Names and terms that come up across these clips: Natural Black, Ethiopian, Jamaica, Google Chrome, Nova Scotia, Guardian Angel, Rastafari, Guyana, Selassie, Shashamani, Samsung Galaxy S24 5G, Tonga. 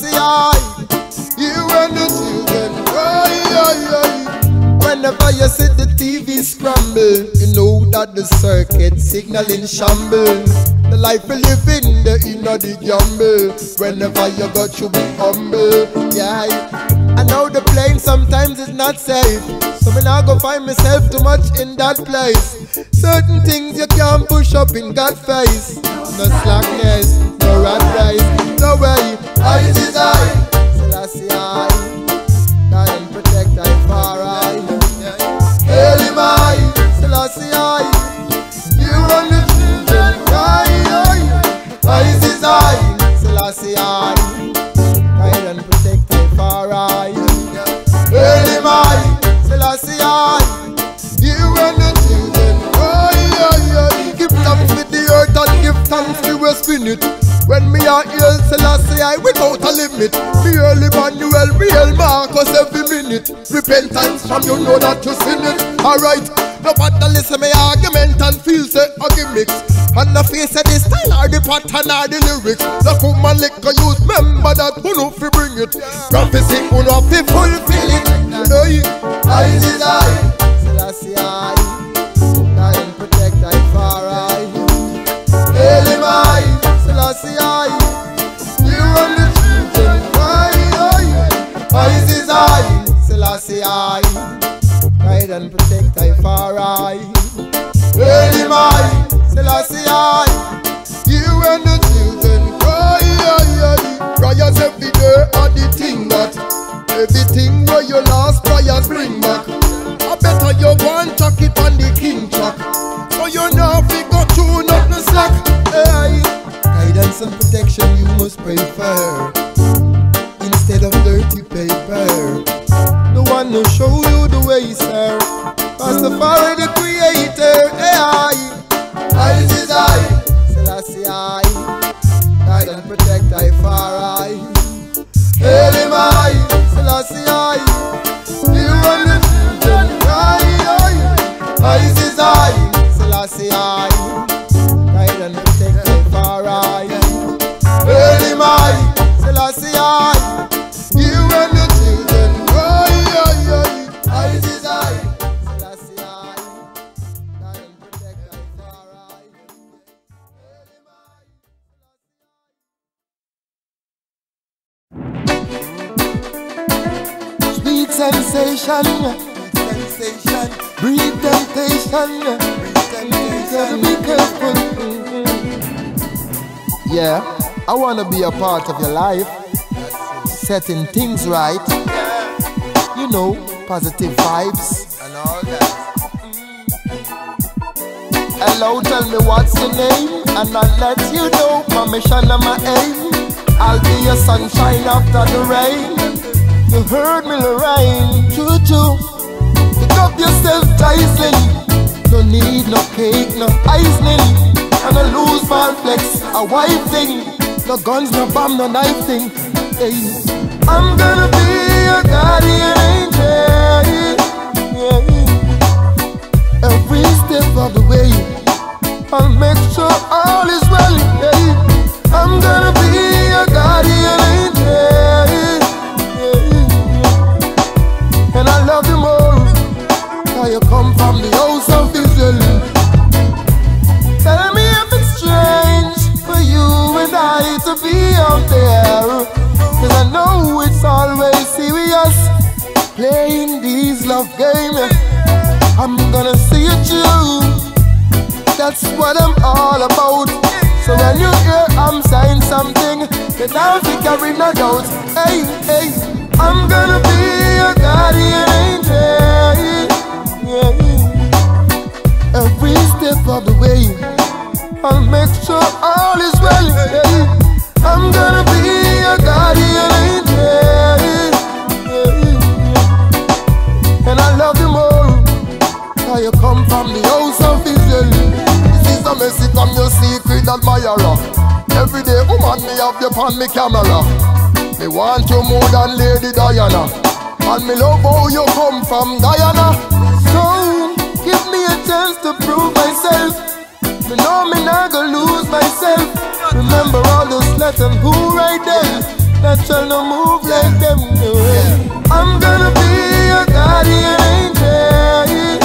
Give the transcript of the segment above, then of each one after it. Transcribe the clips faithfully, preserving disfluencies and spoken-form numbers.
mercy, I. You and the children, oh, oh, oh. Whenever you see the T V scramble, you know that the circuit signaling shambles. The life we live in, the inner the jumble. Whenever you got, you be humble, yeah. I know the plane sometimes is not safe, so me now go find myself too much in that place. Certain things you can't push up in God's face. No slackness, no rat race, no way. I is I. Selassie I. God and protect I far I. Hail him I. Selassie I. You run the children I. I is I. Selassie I. God and protect I far I. Hail him I. Selassie I. You run the children I. Give thanks with the earth and give thanks to your spirit. When me are ill, Selassie I without a limit. Me hail Emmanuel, me hail Marcus every minute. Repentance from you know that you sin it. Alright, no matter listen me argument and feel say a gimmicks. And the face of the style or the pattern or the lyrics. The woman lick a use, remember that who know fi bring it. Prophecy who know fi fulfill it. Hey, I is I, Selassie I. God and protect I far I. Hail him I. Selassie I, you run the children, I, I, I is I, Selassie I, guide and protect I far I, hail him I, Selassie I, you run the children, I, I, I, prayers every day are the thing that, everything where you lost prayers bring back, I better you go and chuck it on the king chuck, so you know if you go through not the slack, hey. Guidance and protection you must pray for, instead of dirty paper. No one will show you the way, sir. Rastafari the creator, hey, I. I is I, Selassie I. Guide and protect I far I. Hail him I, Selassie I. You run the children, I, I. I is I, Selassie I. Guide and protect I far I. Hail him I, Selassie I. You and the children, oh, yeah, yeah. I is I, Selassie I. God and protect I far I. Hail him I. Sweet sensation, sweet sensation. Breathe temptation, breathe temptation. Be careful. Mm-hmm. Yeah. I want to be a part of your life, setting things right, you know, positive vibes, and all that. Hello, tell me what's your name, and I'll let you know my mission and my aim. I'll be your sunshine after the rain. You heard me, Lorraine, choo-choo. Pick up yourself, Tyson. No need, no cake, no icing. And I lose my flex, a white thing. No guns, no bomb, no knife thing, hey. I'm gonna be your guardian angel, yeah. Every step of the way I'll make sure all is well, hey. I'm gonna be your guardian angel, yeah. And I love you more, 'cause you come from the house of Israel. To be out there, 'cause I know it's always serious, playing these love games. I'm gonna see it through, that's what I'm all about. So when you hear I'm saying something, then I'll be carrying a doubt. Hey, hey, I'm gonna be your guardian angel. Every step of the way, I'll make sure all is well. I'm gonna be your guardian angel, and I love you more, 'cause you come from the house of Israel. This is a message from your secret admirer. Every day, woman, me have you on me camera. Me want you more than Lady Diana, and me love how you come from Guyana. So give me a chance to prove myself. Me know me not gonna lose myself. Remember all those letters who right there. natural, no move like them, no. I'm gonna be your guardian angel.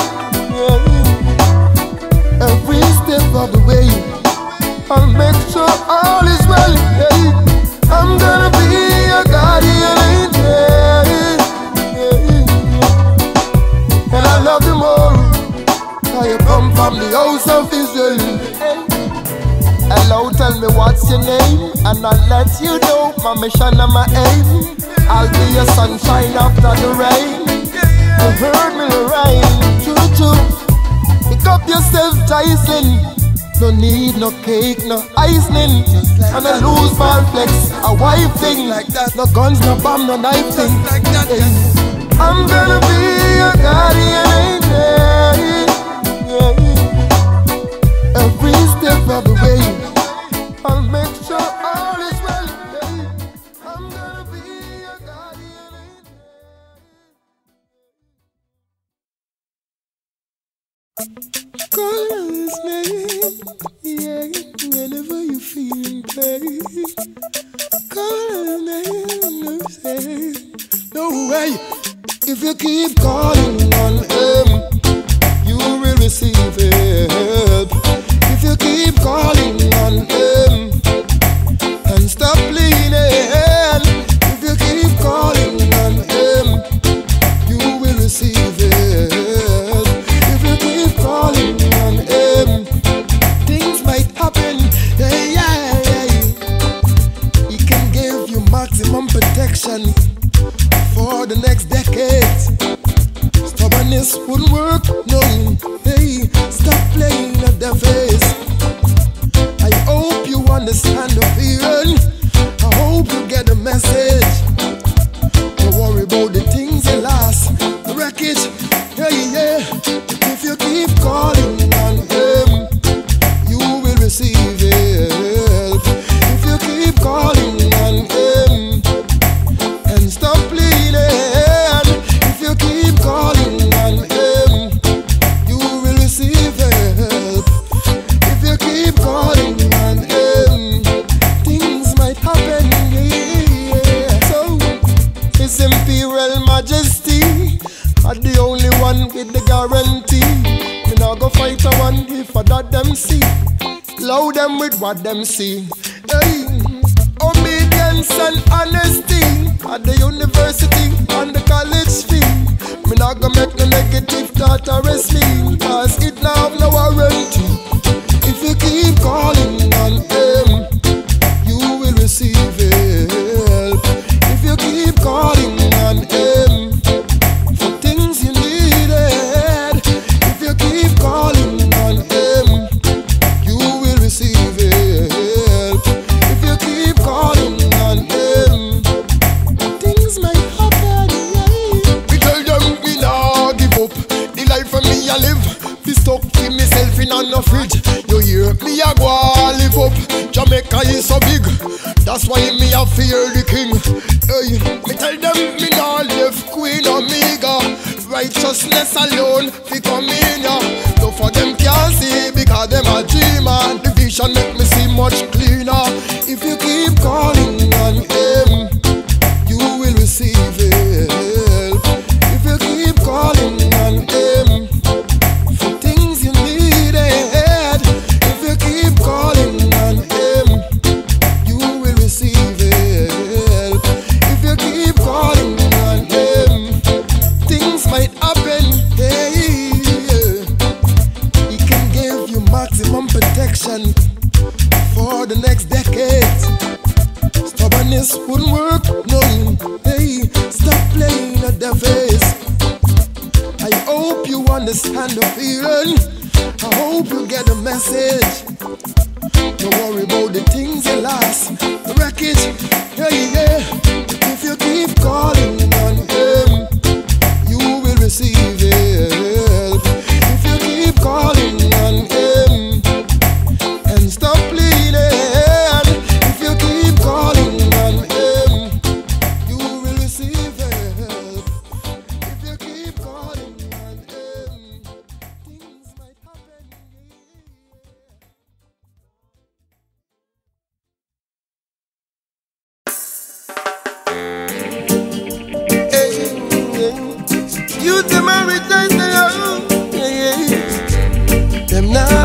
Every step of the way, I'll make sure all is well. I'm gonna be your guardian angel. And I love you more, 'cause you come from the house of Israel. Hello, tell me what's your name, and I'll let you know my mission and my aim. I'll be your sunshine after the rain. You heard me, Lorraine, choo choo. Pick up yourself, Tyson. No need no cake, no icing. And I lose my flex, a wife thing. No guns, no bomb, no knife thing. I'm gonna be your guardian angel. Every step of the way. Colors, man, yeah, whenever you feel pain. Colors, man, I'm saying, no way. If you keep calling on him, you will receive help. If you keep calling on him and stop leaning, if you keep calling on him, you will receive help. Calling on him, things might happen. Yeah, yeah, yeah. He can give you maximum protection for the next decade. Stubbornness wouldn't work, no. Hey, stop playing at the face. I hope you understand the feeling. I hope you get the message. Don't worry about the things that last, the wreckage. Yeah, yeah. If you keep calling on him, you will receive help. If you keep calling on him and stop pleading, if you keep calling on him, you will receive help. If you keep calling on him, things might happen. Yeah. So His Imperial Majesty, I'm the only one with the guarantee. Me now go fight a one if I that them see. Load them with what them see. Hey, obedience and honesty at the university and the college fee. Me now go make the negative thought arrest me, 'cause it now have no warranty. If you keep calling on him, you will receive help. If you keep calling on him, me a go live up. Jamaica is so big, that's why me a fear the king. Hey, me tell them me nah live Queen Omega. Righteousness alone fi come in ya. No for them can't see because them a dreamer. The vision make me see much cleaner. If you keep calling on him, you will receive help. If you keep calling on him. For the next decade, stubbornness wouldn't work, no. Hey, stop playing at the face. I hope you understand the feeling. I hope you get the message. Don't worry about the things that last, the wreckage. Yeah, yeah. If you keep calling on him, you will receive help. If you keep calling on him, stop bleeding. If you keep calling on him, you will receive help. If you keep calling on him, things might happen.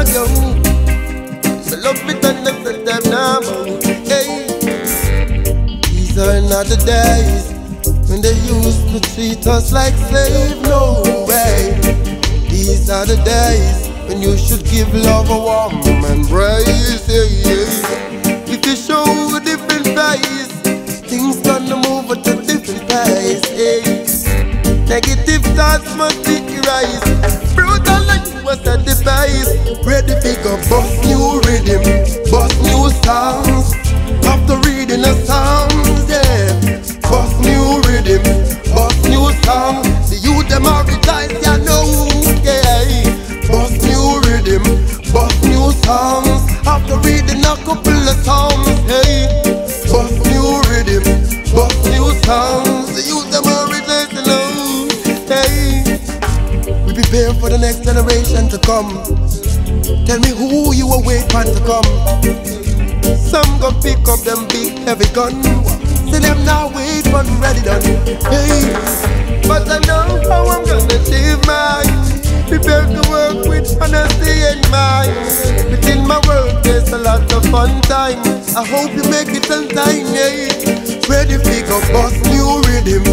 a go. So love it and love it them now. Hey. These are not the days when they used to treat us like slaves. No way. These are the days when you should give love a warm embrace. Yeah, yeah. If you show a different face, things gonna move at a different pace. Yeah. Negative thoughts must be erased. Brutal life was a device. Ready bigger, bust new rhythm, bust new songs. After reading the songs, yeah. Bust new rhythm, bust new songs. The youth them are retired, yeah, no. Bust new songs after reading a couple of songs. Hey, bust new rhythm, bust new songs. The youth them all related alone. Hey, we prepare for the next generation to come. Tell me who you are waiting for to come. Some gon' pick up them big heavy gun. See them now wait for ready done. Hey, but I know how I'm gonna save mine. Prepare to work with honesty in mind. Within my work there's a lot of fun time. I hope you make it on time, yeah. Ready figure, bust new rhythm,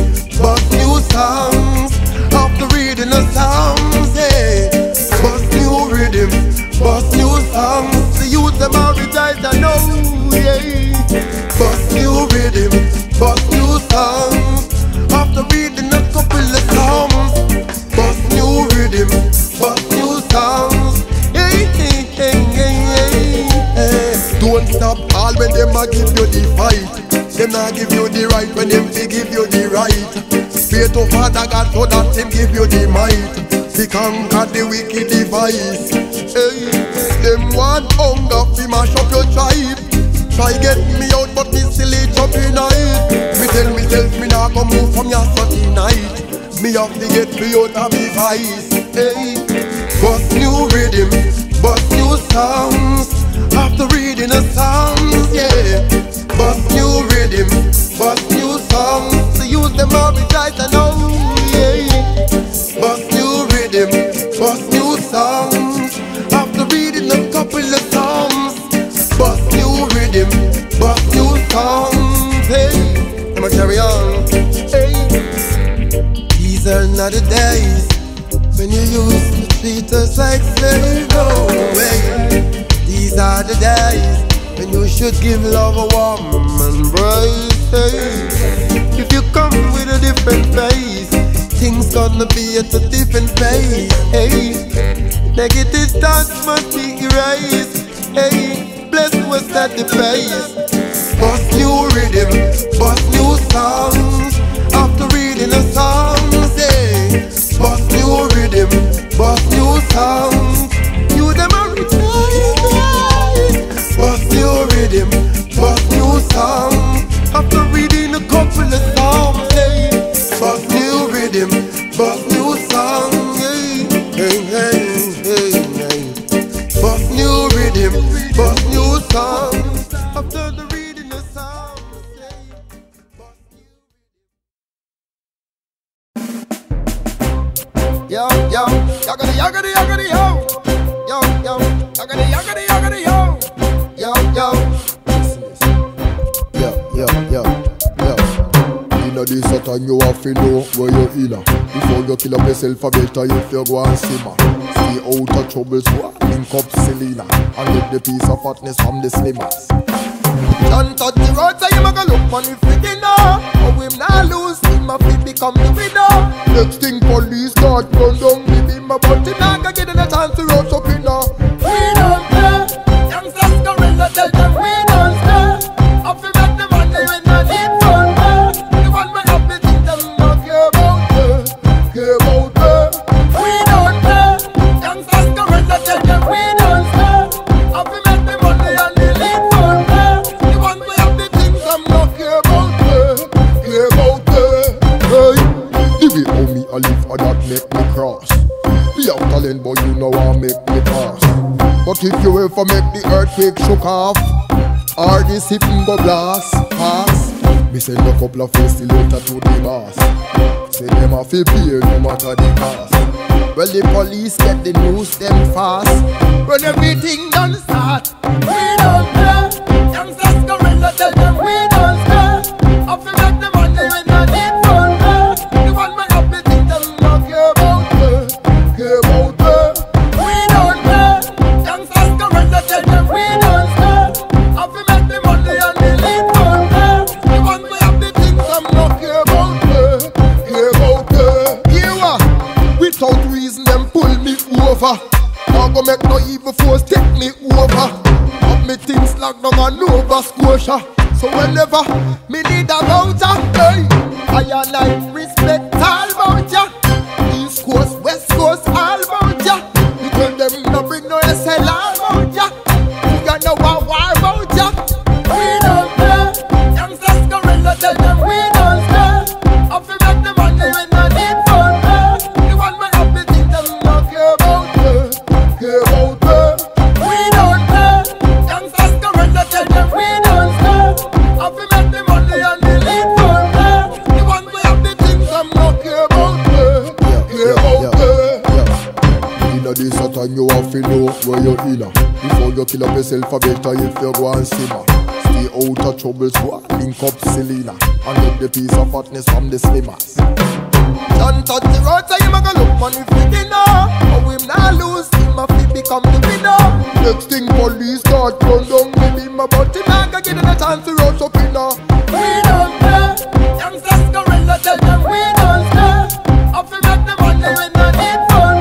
bust new songs. After reading the songs, yeah. Bust new rhythm, bust new songs. The youth them all retired, I know, yeah. Bust new rhythm, bust new songs. After reading a couple of songs. Bust new rhythm, bust new songs. Hey, hey, hey, hey, hey, hey. Don't stop all when them a give you the fight. Them not give you the right when them they give you the right. Pray to Father God so that him give you the might. They conquer the wicked device. Hey, them one hunger fi mash up your tribe. Try get me out but me still eat up in night. Me tell me tell me not go move from your Sunday night. Me have to get me out of me vice, hey. Bust new rhythm, bust new songs. After reading the songs, yeah. Bust new rhythm, bust new songs. So use them all with right and now, yeah. Bust new rhythm, bust new songs. After reading a couple of songs. Bust new rhythm, bust new songs, hey. I'ma carry on, hey. These are not the days when you used to treat us like slaves, no way. These are the days when you should give love a warm embrace. Hey. If you come with a different face, things gonna be at a different pace. Hey. Negative thoughts must be erased. Hey, blessed was that the pace. Bust new rhythm, bust new songs. After reading a song, say, bust new rhythm, bust new songs. You them are retired. Bust new rhythm, bust new songs. After reading a couple of songs, say, bust new rhythm, bust new songs. Hey, hey, hey, hey, hey. Bust new rhythm, bust new songs. After the reading a song. Yo, yo, yakety, yakety, yakety, yo. Yo, yo, yakety, yakety, yakety, yo. Yo, yo. Yo, yo, yo, yo. Inna this a time you have to know where you're inna. Before you kill up yourself a better if you go and simmer. Stay out of trouble so I link up Selena and get the piece of fatness from the slimmers. Don't touch the road so you maga look funny for dinner. Or him nah lose, him a fit become the winner. Next thing police start run down the bimmer, but him nah ga give them a chance to roast up in her. We don't care, youngsters gorilla tell them we don't care. I feel like the man they win a deep one there. The one man up is in them no care about her, care about her. We don't care, youngsters gorilla tell them we don't care. I feel like the man they and they leave one there. The one way of the things I'm not care about her, care about her. Hey, the way how me a live a that make me cross. Me have talent but you know I make me pass. But if you ever make the earthquake shook off, or this hip go blast, pass. Me send a couple of face still out to the boss. say them a fi pay no matter the cost. Well, the police get the news them fast. When everything done start, we don't care. Youngsters come and I tell them we don't care. I fi make the money when I need fun. The one man up me think them not care about her, care about her. We don't care. Youngsters come and I tell them we don't care. I fi make the money and they need fun. The one man up me think them not care about her, care about her. Hear what? Without reason them pull me over. Now go make no evil force take me over. Me things like down on Nova Scotia. So whenever me need a voucher, hey, I and I respect all about ya. East Coast, West Coast, all about ya. You tell them no bring no S L all about ya. You got no war war about ya. We don't care. Youngsters go and I tell them we don't care. I feel like the money when I need fun. The one man up me think them no care about her, care about her. We don't care. This a time you have to know where you're in a. Before you kill up yourself a better if you go and simmer. Stay out of trouble so I link up Selena and get the piece of fatness from the slimmers. John touch the road so him a go look man with the dinner. But him not lose, him a fi become the winner. Next thing police start run down with him a but him not go give him a chance to roll up in a. We don't care, youngsters go and I tell them we don't care. I fi make the money when I need fun.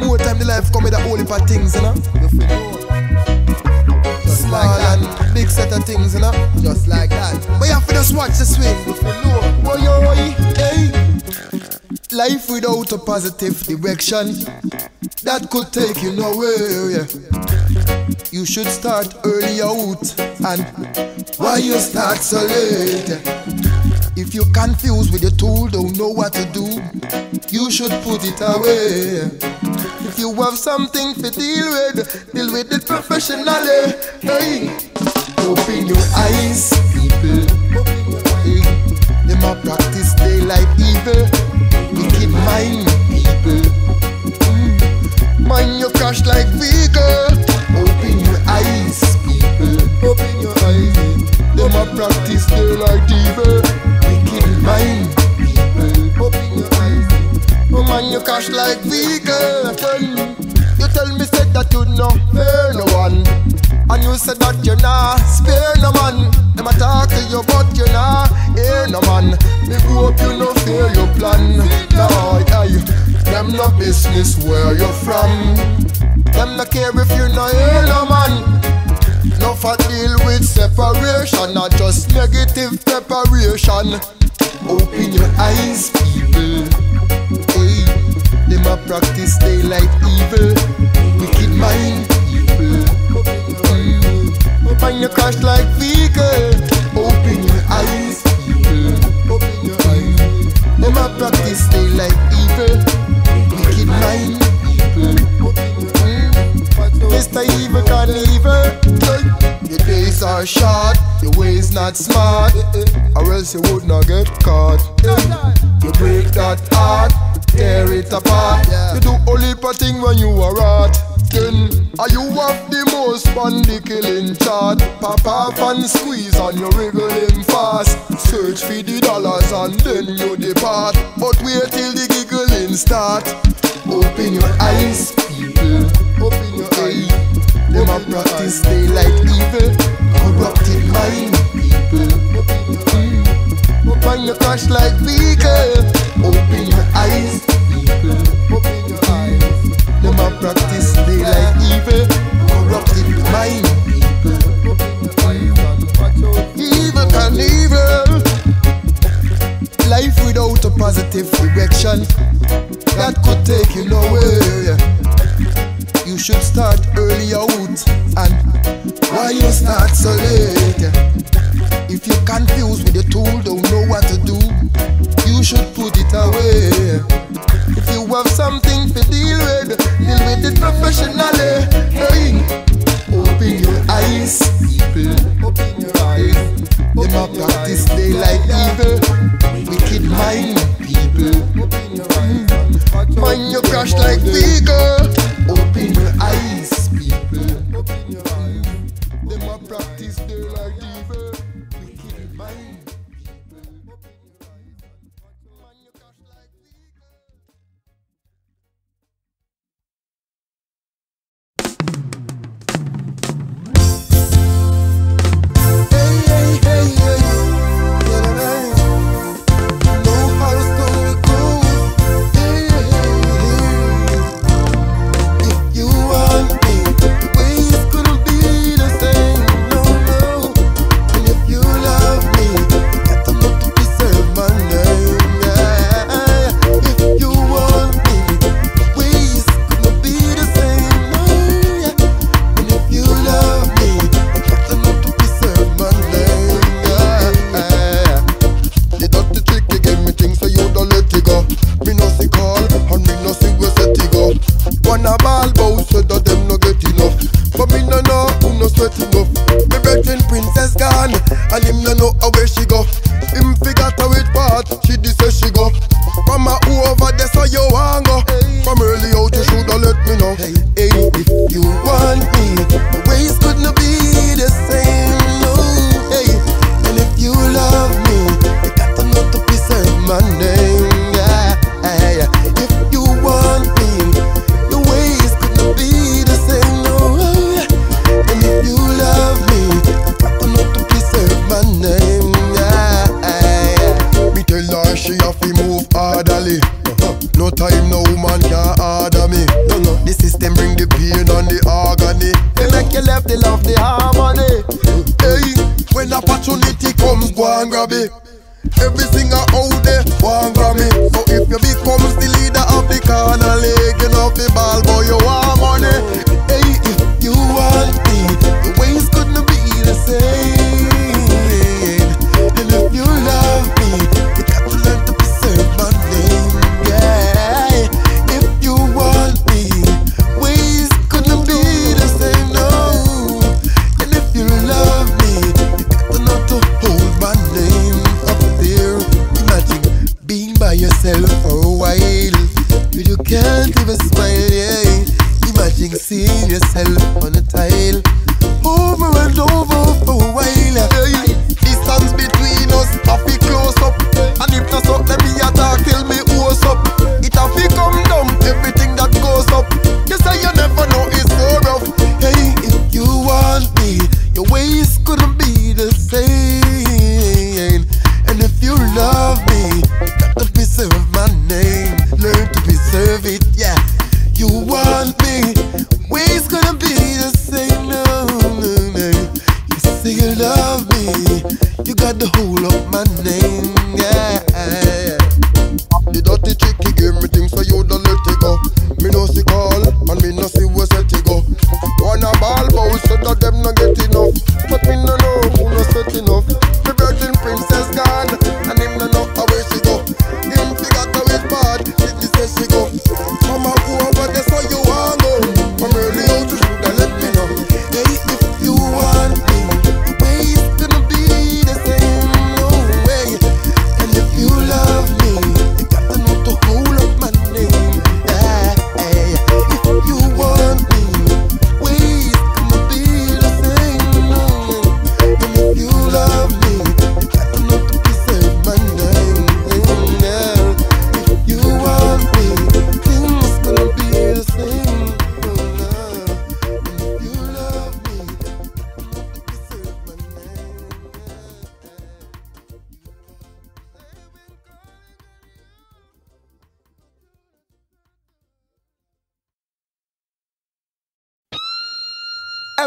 More time the life come with a whole heap of things, you know. Small and big set of things, you know. Just like that. But you have to just watch the swing. Life without a positive direction, that could take you nowhere. You should start early out. And why you start so late? If you're confused with your tool, don't know what to do, you should put it away. If you have something to deal with, deal with it professionally. Hey. Open your eyes, people. Hey. Them a practice daylight evil. Wicked mind, people. Mm. Mind you crash like vehicle. Open your eyes, people. Open your eyes. Them a practice daylight evil. Mind, people, open your eyes. Woman, you cash like vehicle. You tell me said that you no fear no one, and you said that you nah spare no man. Them a talk to you but you nah hear no man. Me hope you no fear your plan. No, I, I, them no business where you from. Them no care if you no hear no man. No for deal with separation, not just negative preparation. Open your eyes, people. Hey, them a practice daylight evil. Wicked mind, people. Mm. And you crash like vehicle. Open your eyes, people. Open your eyes. Them a practice daylight evil. Wicked mind, people. Mm. Mister Evil can't leave her. Your days are short, your ways not smart, or else you would not get caught. You break that heart, tear it apart. You do only a thing when you are hot. Then are you have the most fun, the killing chart. Pop off and squeeze and you wriggle him fast. Search for the dollars and then you depart. But wait till the giggling start. Open your eyes, people. Open your eyes. Them a practice daylight evil, corrupted mind, people. Mm. Open your crash like vehicle. Open your eyes, people. Open your eyes. Them a practice daylight evil, corrupted mind. start early out, and why you start so late? If you're confused with the tool, don't know what to do, you should put it away. If you have something to deal with, deal with it professionally. Hey, open your eyes, people. Open your eyes. Them a practice daylight evil, wicked mind, people. Mind you crash like beagle. Open your eyes, people. Open your eyes. Them a practice daylight evil, wicked mind.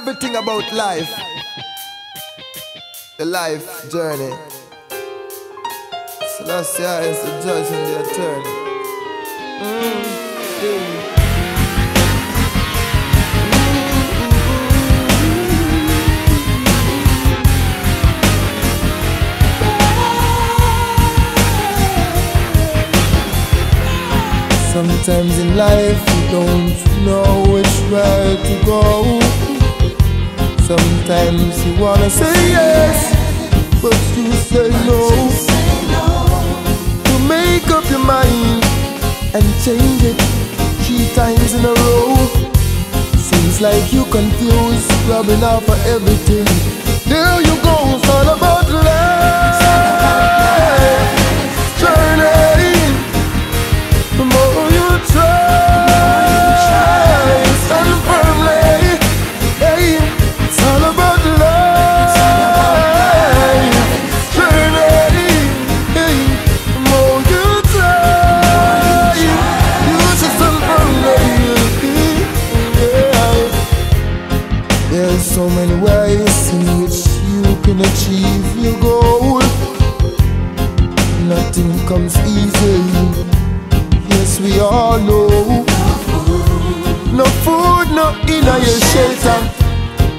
Everything about life, the life journey. So that's the eye is the judge and the attorney. Mm. Mm. Sometimes in life you don't know which way to go. Sometimes you wanna say yes, but you say no. You make up your mind and change it three times in a row. Seems like you confused, rubbing out for everything. There you go, it's all about life. The more you try, stand firmly. Hey, it's all about life. Journey. Hey, the more you try, you should stand firmly. There's so many ways in which you can achieve your goal. Nothing comes easy. Yes, we all know. No food, no inner your shelter.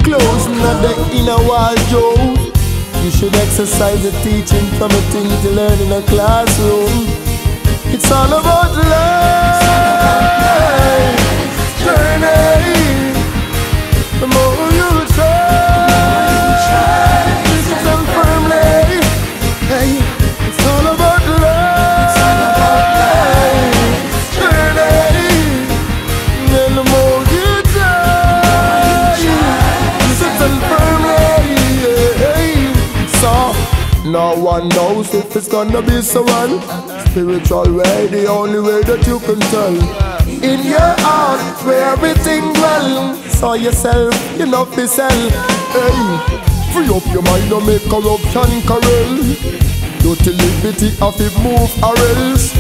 Clothes, not the inner wall, Joe. You should exercise the teaching from a thing to learn in a classroom. It's all about life. Journey. The more you try, stand firmly. Hey, it's all about life. No one knows if it's gonna be someone spiritual way, the only way that you can tell. In your heart, where everything dwell. Saw yourself, you know be sell. Hey, free up your mind, don't make corruption corral. Utility of it move or else.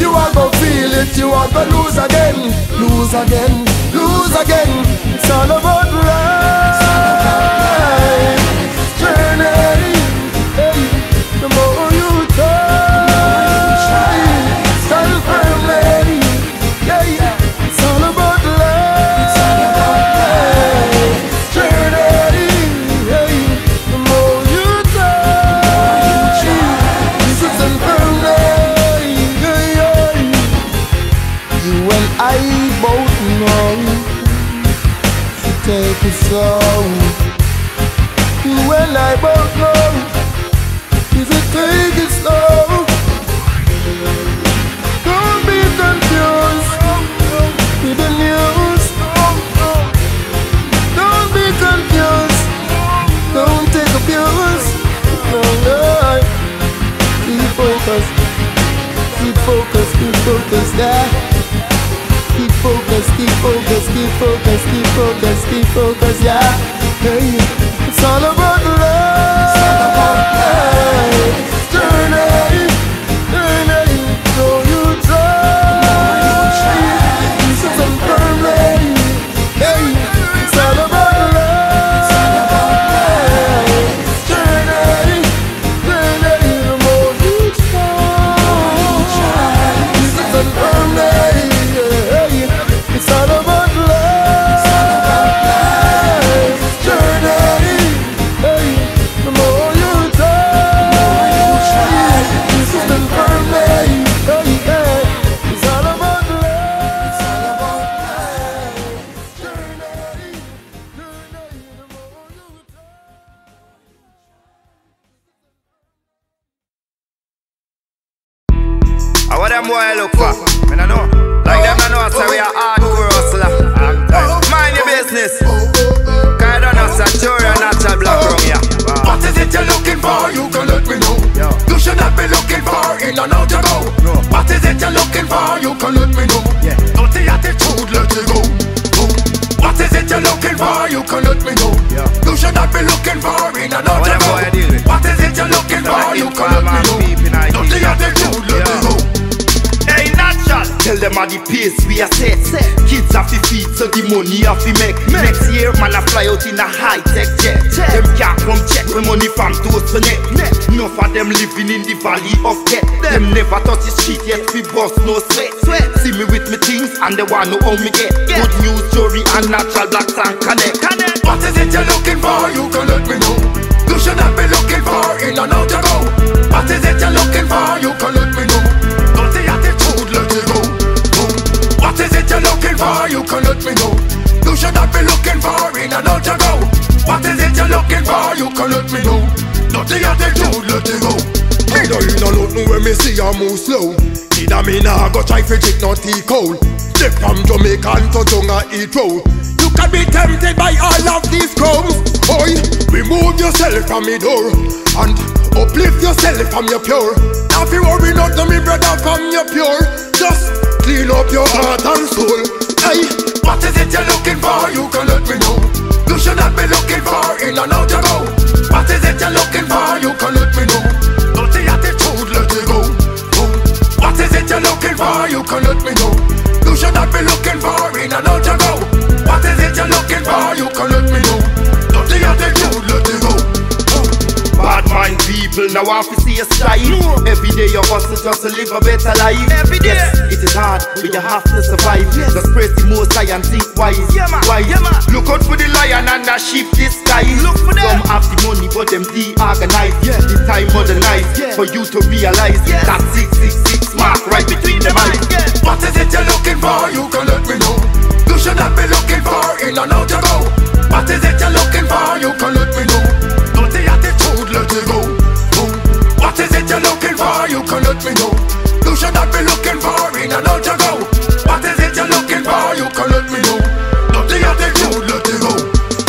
You are gonna feel it, you are gonna lose again. Lose again, lose again. It's all about life. Journey. The more you try, stand firmly. Yeah, yeah. It's all about life. Journey. The more you try, stand firmly. Yeah, yeah. You and I both know to take it slow. You and I both know. Take it slow. Don't be confused with the news. Don't be confused. Don't take abuse. No, no. Keep focused. Keep focused. Keep focused. Yeah. Keep focused. Keep focused. Keep focused. Keep focused. Keep focused. Yeah. Hey, it's all about love. for, you can let me know. You should not be looking for in and out and out. What is it you're looking for, you can let me know. Nothing attitude, let it go. I know you don't look when me see you move slow. Did I mean I go try to drink no tea cold. They from Jamaica to Tonga eat roll. You can be tempted by all of these crumbs. Boy, remove yourself from me door and uplift yourself from your pure. If you worry not to me brother from your pure, just clean up your heart and soul. Hey, what is it you're looking for, you can let me know. You should not be looking for in and out your go. What is it you're looking for, you can let me know. Not the attitude, let it go. Oh. What is it you're looking for, you can let me know. You should not be looking for in and out your go. What is it you're looking for? You can let me know. Don't you have to let me know. Bad mind people now have to see a style. Every day you hustle just to live a better life. Every day. Yes, it is hard, but you have to survive. Yes. Just praise the most high and think wise. Yeah, wise. Yeah, look out for the lion and the sheep disguise. Look for them. Some have the money but them de-organized. Yeah. The time modernized, yeah, for you to realize. Yeah. That six six six mark right between the eyes. Yeah. What is it you're looking for? You can let me know. You should not be looking for in and out you go. What is it you're looking for? You can let me know. Not the attitude, let it go. Oh. What is it you're looking for? You can let me know. You should not be looking for in and out you go. What is it you're looking for? You can let me know. Not the attitude, let it go.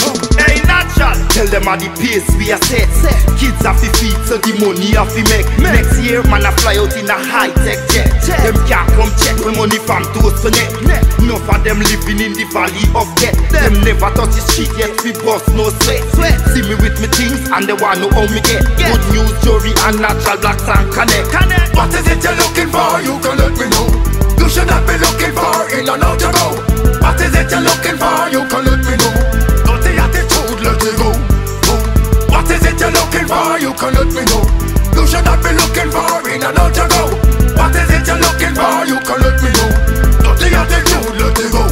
Oh. Hey, natural, tell them at the pace we are set. set. Kids have to feed, so the money have to make. make. Next year, man, I fly out in a high-tech jet. jet. Them can't come check my money from toes to neck. neck. Enough of them living in the valley of death. Them never touch the street yet, we boss no sweat. sweat See me with me things and they wanna know how me get. yeah. Good news, jury and natural black and connect. connect What is it you're looking for, you can let me know. You should not be looking for in and out you go. What is it you're looking for, you can let me know. Not the attitude, let it go. oh. What is it you're looking for, you can let me know. You should not be looking for in and out you go. What is it you're looking for, you can let me know. Let it go.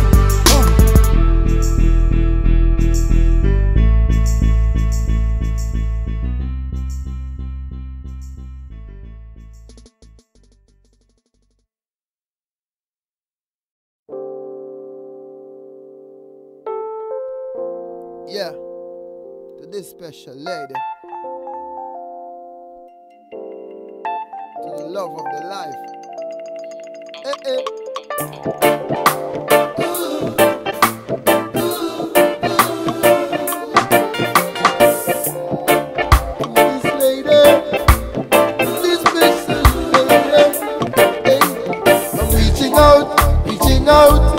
Yeah, to this special lady, to the love of the life. Hey, hey. Out, seeking out.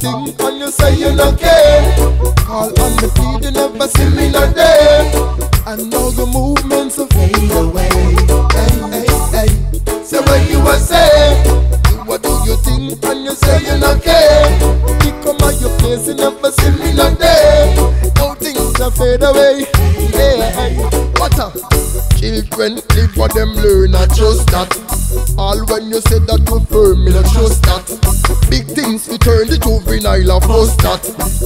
thing and you say you don't care. Call on the feed, you never see me not there. And now the movements are fade away. Hey, hey, hey. So when you are safe, you what do you think and you say you don't care. You come out your place, you never see me not there. Now things are fade away. Hey, hey. What up? Children live for them, learn, I trust that. All when you say that you firm, me not trust that. Big things we turn the juvenile of post that.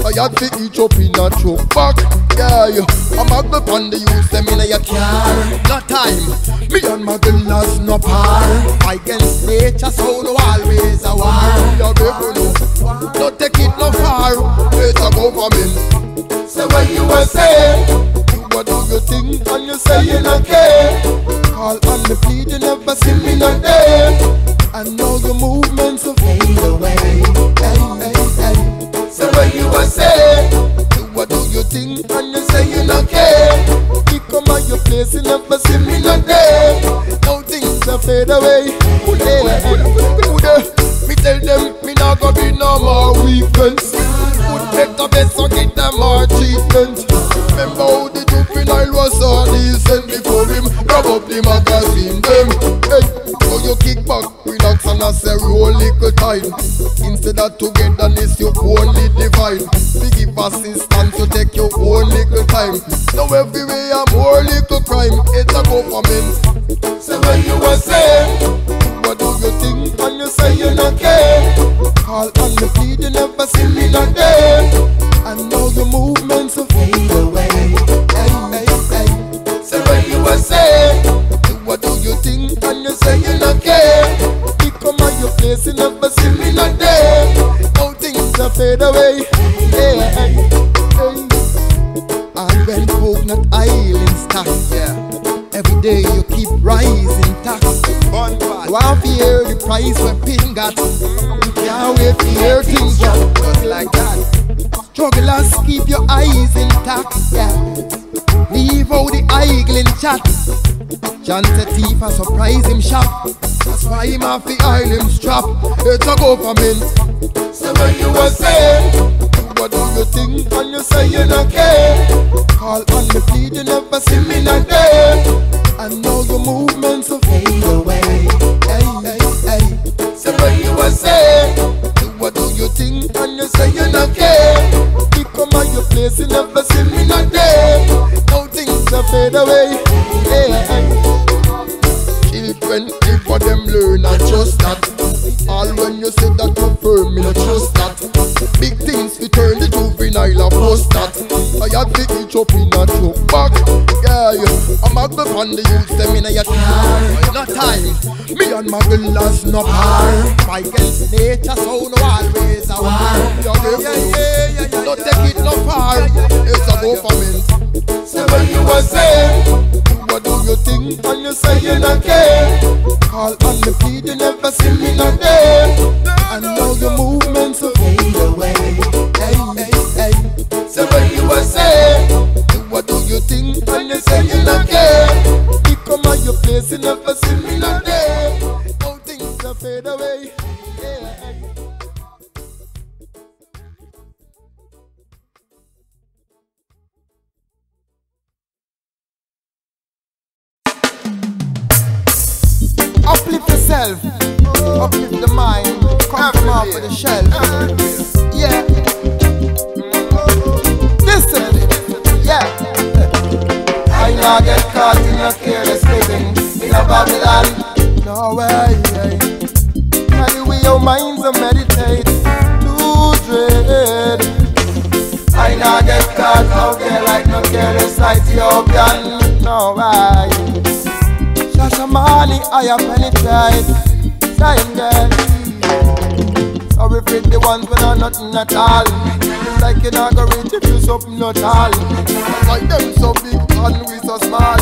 I had to eat up in a truck back, yeah, yeah. I'm out the pan, they use them in a car. That time, me and my girl has no par. Against nature, so no always a war. You never know, don't take it no far. It's a government. Say so when you were saying, what do you think and you say you don't care? Call on the feed, you never see me not there. And now the movements are fade away. Hey, hey, hey. So when you are saying, what do you think and you say you don't care? You come out your place, you never see me not there. Now things are fade away. Who there? Who there? Me tell them me not gonna be no more weekends. Who take the best or get them more treatment? Remember how the juvenile was all decent before him rub up the magazine them. Hey, so you kick back, relax and I say roll little time. Instead of togetherness, you only divide. We give assistance, you take your own little time. Now every way I'm more little crime, it's a government. So when you were saying, what do you think when you say you don't care? Call on the feed, you never see me not there. And now the movements are fade away. Hey, hey, hey. So when you are saying, what do you think and you say you don't care? You come out your place, you never see me not there. Now things are fade away. Hey, hey, hey. And when folk not islands tax, yeah. Every day you keep rising tax. One fear the price when pin got. Can't wait to hear things drop just like that. Strugglers, keep your eyes intact, yeah. Leave out the idling chat. Chance a thief a surprise him shop. That's why him off the island strap. It's a government. So when you are saying, what do you think and you say you don't care? Call on the feed, you never see me not there. And now the movements are fade away. Hey, hey, hey. So when you are saying, what do you think and you say you don't care? You come out your place, you never see me not there. Now things are fade away. Yeah. Children live for them, learn and trust that. All when you say that you firm, me not trust that. Big things we turn the juvenile a post that. I had to eat up in a truck back, yeah, yeah. I'm out the pan, they use them in a car. No time. Me and my girl has no power. My girl's nature, so no always a war. Yeah, yeah, yeah, yeah, yeah. Don't take it no far. It's a government. So when you are saying, what do you think and you say you don't care? Call on the feed, you never see me not there. And now the movements are fade away. Hey, hey, hey. So when you are saying, what do you think and you say you don't care? You come out your place, you never see me not there. Fade away. Yeah. Uplift yourself, oh. Uplift the mind, come from off of the shelf. Uh, yeah. Discipline, yeah. I now get caught in a careless living in a Babylon. No way. Your minds and meditate to dread. I now get caught out there like no careless Ethiopian. No way. Shashamani, I am penetrate. Time dead. Sorry for the ones when I'm nothing at all. It's like you're not gonna reach if you something not all. Like them so big and we so small.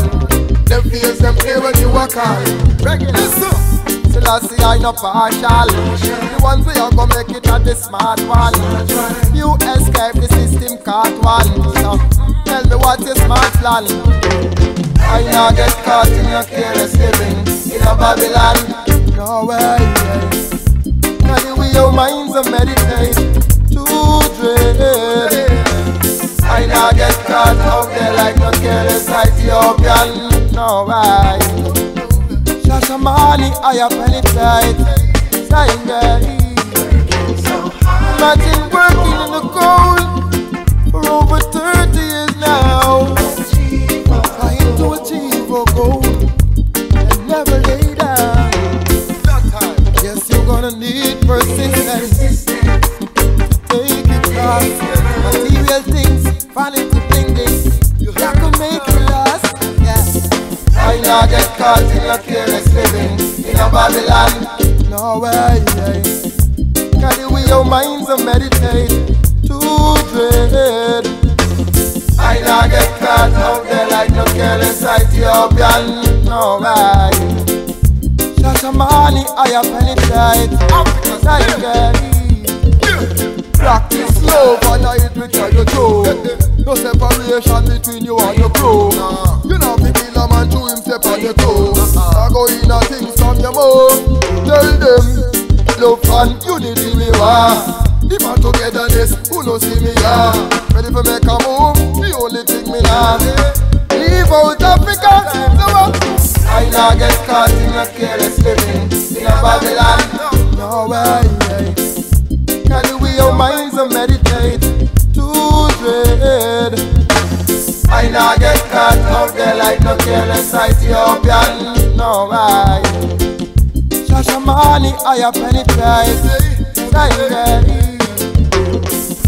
Them feels them play when you walk out. Regular. Selassie, I no partial. The ones we are gonna make it are the smart one. You escape the system caught one. So tell me what your smart plan. I now get caught in your careless living in a Babylon. No way. Now the way your minds are meditate to Ethiopian, no right. Shashamani, I have any tight. Saying that imagine working in the cold for over thirty years now. Trying to achieve a goal and never lay down. Yes, you're gonna need persistence. Take it fast. Material things fall into things. That could make it last. Yeah. I know get caught in a careless living in a Babylon. No way. Carry with your minds and meditate to dread. I know get caught out there like no careless Ethiopian. No way. Shashamani, I have penetrated Africa's tiger. Practice love and I eat with your toe. No separation between you and your bro. You know the killer man chew himself on your toe. I go in and things from your mouth. Tell them love and unity me want. The man togetherness who no see me ah. Ready for make a move, the only thing me nah. Leave out Africa, the world. I now get caught in a careless living in a Babylon. No way. Carry with your minds and meditate to dread. I now get caught out there like no careless Ethiopian. No way. Shashamani, I have penetrated.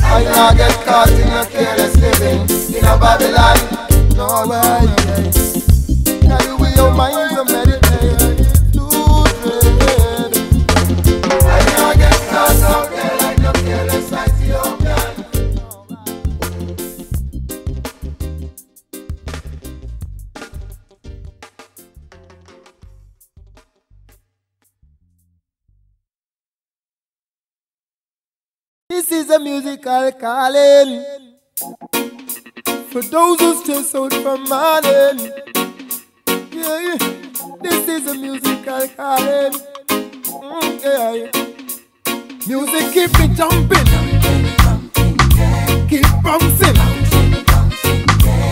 I now get caught in a careless living in a Babylon. No way, carry with your mind and meditate to dread. I now get caught out there like no careless Ethiopian. This is a musical calling. For those who stress out from morning, yeah, yeah. This is a musical calling. Mm, yeah, yeah. Music keep me jumping, keep bouncing.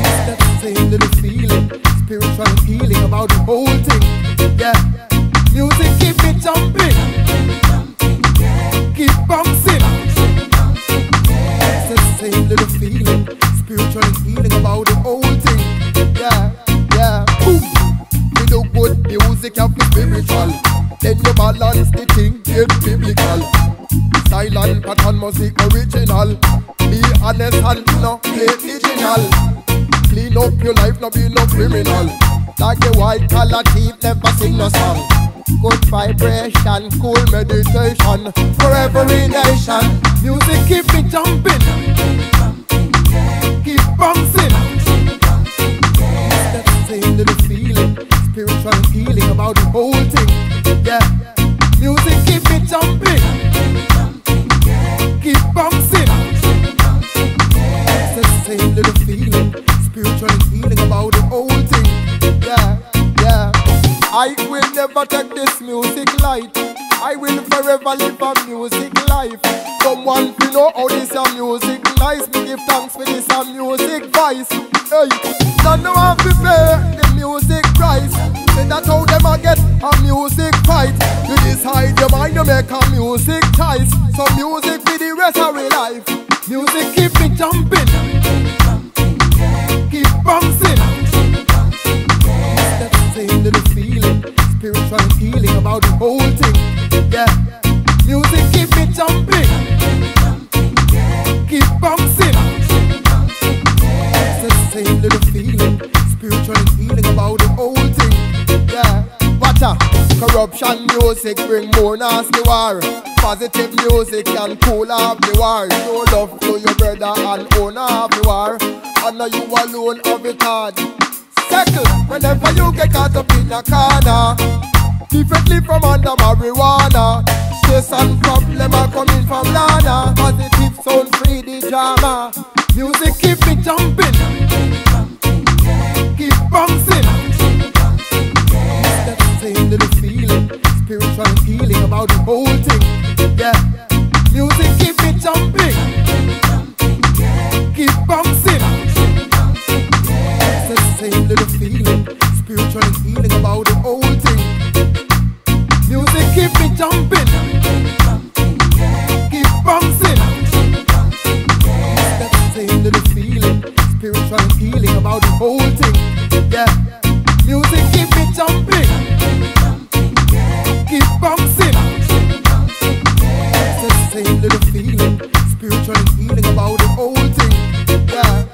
That's the same little feeling, spiritual feeling about the whole thing. Yeah, music keep me jumping, keep bouncing. That's the same little feeling. Spiritual feeling about the whole thing. Yeah, yeah. We do good music and be spiritual. Then you balance the thing, get biblical. Silent pattern music original. Be honest and no play digital. Clean up your life, no be no criminal. Like a white collar thief, never sing no song. Good vibration, cool meditation. For every nation, music keep me jumping. Keep bouncing, bouncing, bouncing, yeah. That's the same little feeling, spiritual feeling about the whole thing. Yeah, music keep me jumping, jumping, jumping, yeah. Keep bouncing, bouncing, bouncing, yeah. That's the same little feeling, spiritual feeling about the whole thing. Yeah, yeah. I will never take this music light. I will forever live a music life. Someone to know how this a music nice. Me give thanks for this a music vice. Hey, don't know how to pay the music price. Say that's how them a get a music fight. You decide your mind to make a music choice. So music for the rest of your life. Music keep me jumping, keep bouncing. That's the same little feeling, spiritual feeling about the whole thing. Yeah, music keep me jumping, jumping, yeah. Keep bouncing, bouncing, bouncing, yeah. It's the same little feeling, spiritual feeling about the whole thing. Yeah, watch out. Corruption music bring more nasty war. Positive music can cool off the war. Show love to your brother and own off the war. And now you alone of it hard. Second, whenever you get caught up in a corner. Differently from under marijuana. Stress and problem are coming from Lana. Positive sound free the drama. Music keep me jumping, jumping, yeah. Keep bouncing, bouncing, bouncing, yeah. That's the same little feeling, spiritual feeling about the whole thing. Yeah, music keep me jumping, jumping, yeah. Keep bouncing, bouncing, bouncing, yeah. That's the same little feeling. Keep me jumping, jumping, yeah. Keep bouncing, bouncing, bouncing, yeah. That's into the feeling, spiritual feeling about the whole thing, yeah. Music keep me jumping, jumping, jumping, yeah. Keep bouncing, bouncing, bouncing, yeah. That's into the feeling, spiritual feeling about the whole thing, yeah.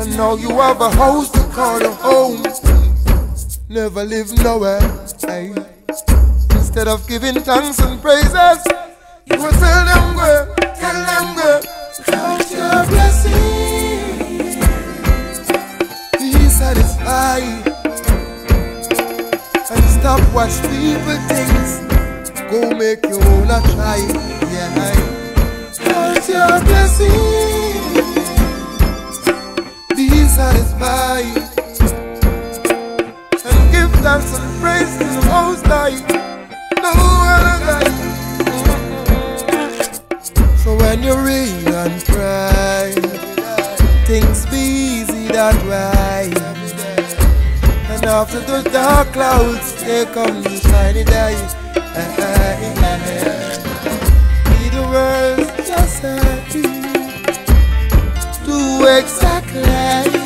And now you have a house to call a home. Never live nowhere, hey. Instead of giving thanks and praises, you will tell them girl, tell them girl, count your blessings, be satisfied, and stop watch people things. Go make your own a try, yeah. Count your blessings, be satisfied, and give thanks and praise to the Most High. No other guy. So when you read and pray, things be easy that way. And after those dark clouds, there comes the shiny day. Be the world. Just happy, do exactly.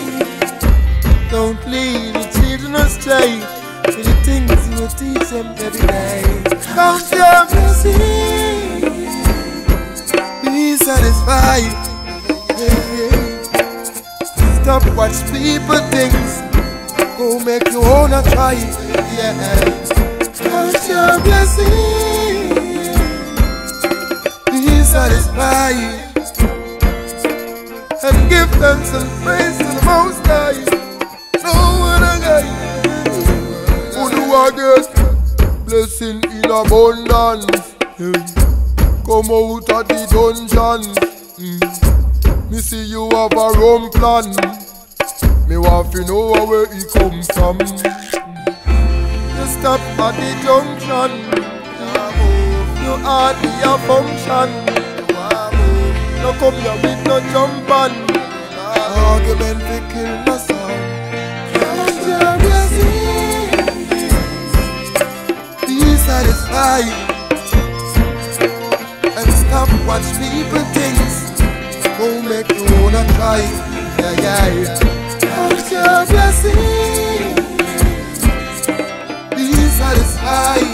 Don't leave the children astray to the things you teach them every day. Count your blessings, be satisfied. Yeah. Stop watch people things. Go make your own a try. Yeah. Count your blessings. Satisfied and give thanks and praise to the Most High. No other guy. Who do I get blessing in abundance? Yeah. Come out of the dungeon. Mm. Me see you have a rum plan. Me want to know where it comes from. Mm. You stop at the junction. You are the function. No come here with no jump on. Argument to kill my soul. Count your blessings, be satisfied, and stop watch people things. Go make your own and try. Yeah, yeah. Count your blessings, be satisfied,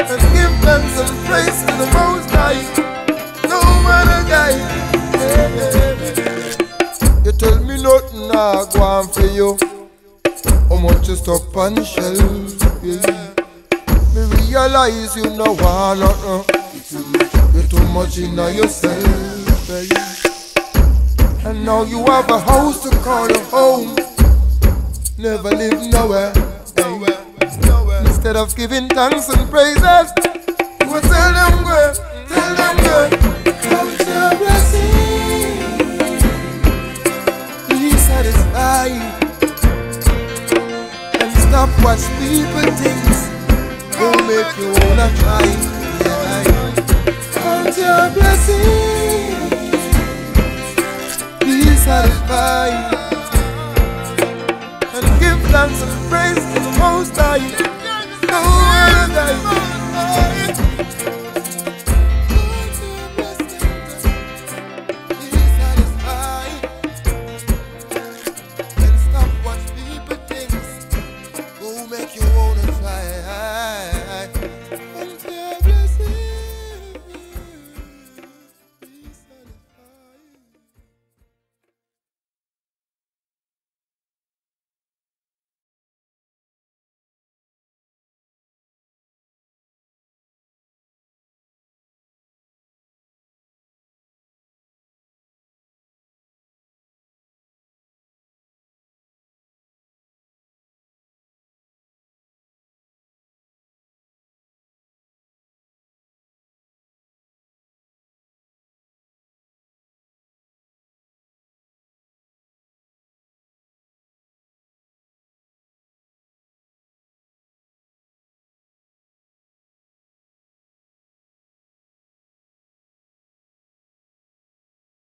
and give thanks and praise to the Most High. You tell me nothing I go on for you. How much you stop and shell, yeah. Me realize you no want nothing. You too much in yourself, yeah. And now you have a house to call a home. Never live nowhere, yeah. Instead of giving thanks and praises, you will tell them girl, tell them girl, count your blessings, and stop watch people things. Go make your own a try, yeah. Count your blessings, be satisfied, and give thanks and praise to the Most High. No other guy.